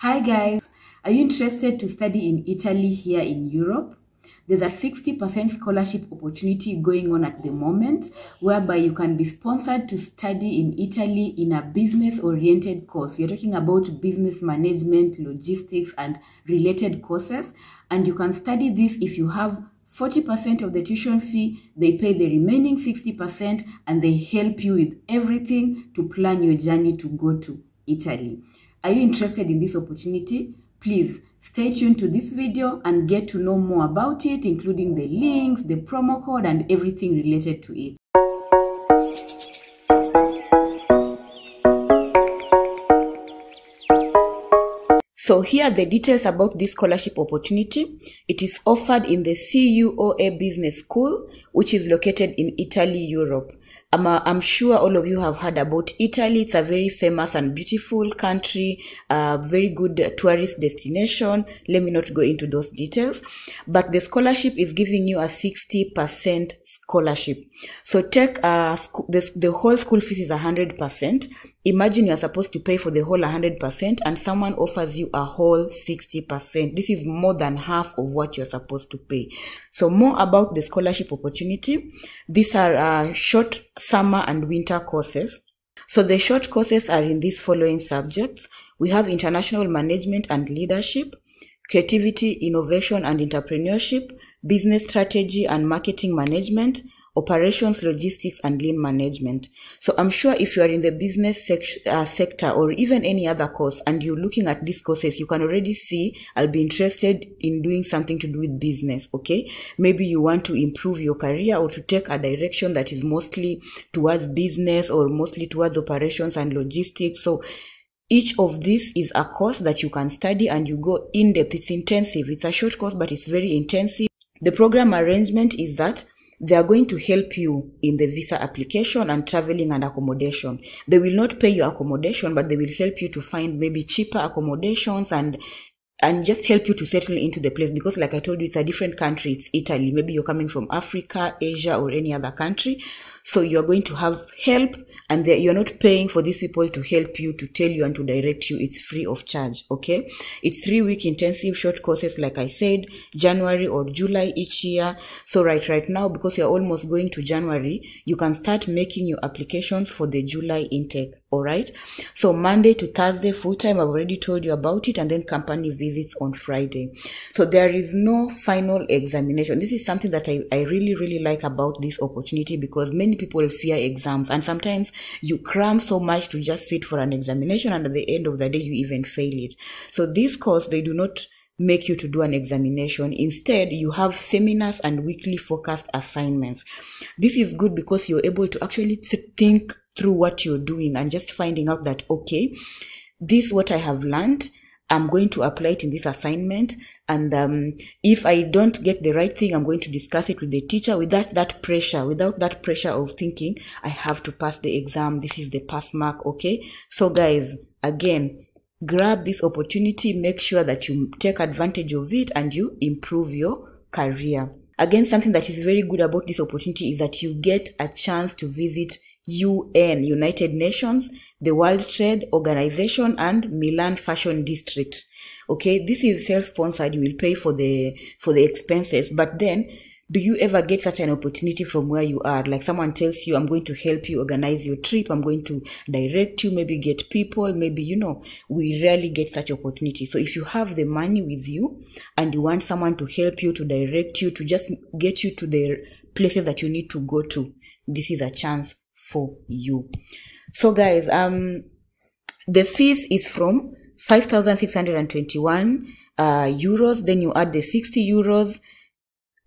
Hi guys, are you interested to study in Italy here in Europe? There's a 60% scholarship opportunity going on at the moment, whereby you can be sponsored to study in Italy in a business-oriented course. You're talking about business management, logistics, and related courses. And you can study this if you have 40% of the tuition fee, they pay the remaining 60%, and they help you with everything to plan your journey to go to Italy. Are you interested in this opportunity? Please stay tuned to this video and get to know more about it, including the links, the promo code, and everything related to it. So here are the details about this scholarship opportunity. It is offered in the CUOA Business School, which is located in Italy, Europe. I'm sure all of you have heard about Italy. It's a very famous and beautiful country, a very good tourist destination. Let me not go into those details. But the scholarship is giving you a 60% scholarship. So take the whole school fees is 100%. Imagine you're supposed to pay for the whole 100% and someone offers you a whole 60%. This is more than half of what you're supposed to pay. So more about the scholarship opportunity. These are short summer and winter courses. So the short courses are in these following subjects. We have international management and leadership, creativity, innovation and entrepreneurship, business strategy and marketing management, operations, logistics and lean management. So I'm sure if you are in the business sector or even any other course and you're looking at these courses, you can already see I'll be interested in doing something to do with business, okay? Maybe you want to improve your career or to take a direction that is mostly towards business or mostly towards operations and logistics. So each of these is a course that you can study and you go in depth. It's intensive. It's a short course, but it's very intensive. The program arrangement is that they are going to help you in the visa application and traveling and accommodation. They will not pay your accommodation, but they will help you to find maybe cheaper accommodations and just help you to settle into the place. Because like I told you, it's a different country. It's Italy. Maybe you're coming from Africa, Asia, or any other country. So you're going to have help and you're not paying for these people to help you, to tell you and to direct you. It's free of charge, okay? It's 3-week intensive short courses, like I said, January or July each year. So right now, because you're almost going to January, you can start making your applications for the July intake, all right? So Monday to Thursday, full-time, I've already told you about it, and then company visits on Friday. So there is no final examination. This is something that I really like about this opportunity, because many people fear exams, and sometimes you cram so much to just sit for an examination, and at the end of the day you even fail it. So this course, they do not make you to do an examination. Instead, you have seminars and weekly focused assignments. This is good because you're able to actually think through what you're doing and just finding out that, okay, this is what I have learned. I'm going to apply it in this assignment, and if I don't get the right thing, I'm going to discuss it with the teacher without that pressure of thinking I have to pass the exam, this is the pass mark, okay? So guys, again, grab this opportunity, make sure that you take advantage of it and you improve your career. Again, something that is very good about this opportunity is that you get a chance to visit UN, United Nations, the World Trade Organization, and Milan Fashion District. Okay, this is self-sponsored. You will pay for the expenses. But then, do you ever get such an opportunity from where you are? Like someone tells you, I'm going to help you organize your trip. I'm going to direct you, maybe get people, maybe, you know, we rarely get such opportunities. So if you have the money with you and you want someone to help you, to direct you, to just get you to the places that you need to go to, this is a chance for you. So guys, the fees is from 5,621 euros, then you add the 60 euros,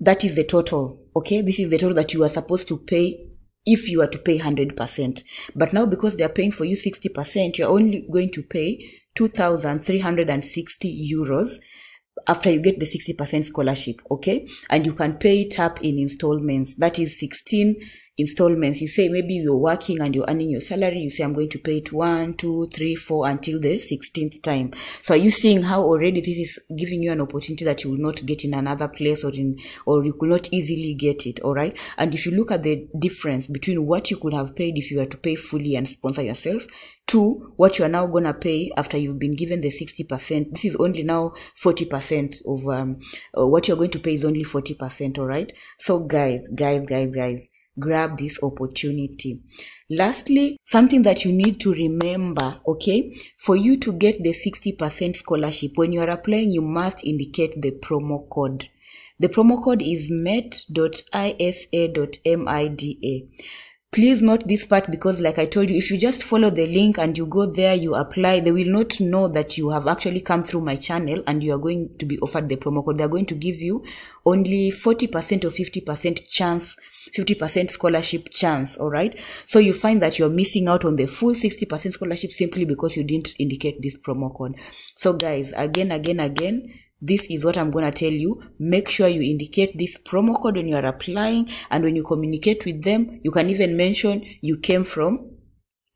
that is the total, okay? This is the total that you are supposed to pay if you are to pay 100%. But now, because they are paying for you 60%, you're only going to pay 2,360 euros after you get the 60% scholarship, okay? And you can pay it up in installments, that is 16 installments. You say maybe you're working and you're earning your salary. You say, I'm going to pay it 1, 2, 3, 4 until the 16th time. So are you seeing how already this is giving you an opportunity that you will not get in another place, or you could not easily get it? All right. And if you look at the difference between what you could have paid if you were to pay fully and sponsor yourself to what you are now going to pay after you've been given the 60%. This is only now 40% of what you're going to pay is only 40%. All right. So guys, grab this opportunity. Lastly, something that you need to remember, okay, for you to get the 60% scholarship, when you are applying, you must indicate the promo code. The promo code is met.isa.mida. Please note this part, because like I told you, if you just follow the link and you go there, you apply, they will not know that you have actually come through my channel and you are going to be offered the promo code. They are going to give you only 40% or 50% chance, 50% scholarship chance, all right? So you find that you're missing out on the full 60% scholarship simply because you didn't indicate this promo code. So guys, again, this is what I'm going to tell you. Make sure you indicate this promo code when you are applying, and when you communicate with them, you can even mention you came from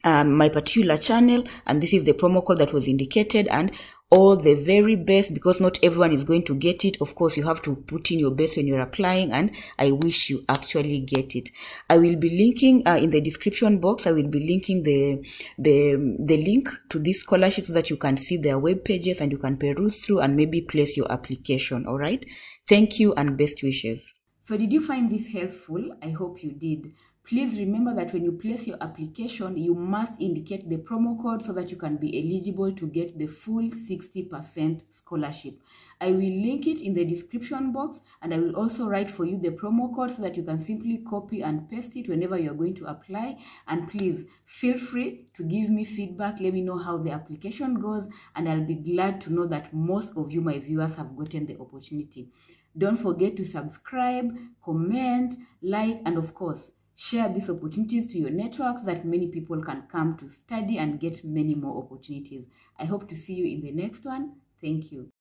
my particular channel, and this is the promo code that was indicated, and all the very best, because not everyone is going to get it. Of course, you have to put in your best when you're applying, and I wish you actually get it. I will be linking in the description box, I will be linking the link to these scholarships so that you can see their web pages and you can peruse through and maybe place your application. All right. Thank you and best wishes. So did you find this helpful? I hope you did. Please remember that when you place your application, you must indicate the promo code so that you can be eligible to get the full 60% scholarship. I will link it in the description box, and I will also write for you the promo code so that you can simply copy and paste it whenever you're going to apply. And please feel free to give me feedback. Let me know how the application goes, and I'll be glad to know that most of you, my viewers, have gotten the opportunity. Don't forget to subscribe, comment, like, and of course, share these opportunities to your networks so that many people can come to study and get many more opportunities. I hope to see you in the next one. Thank you.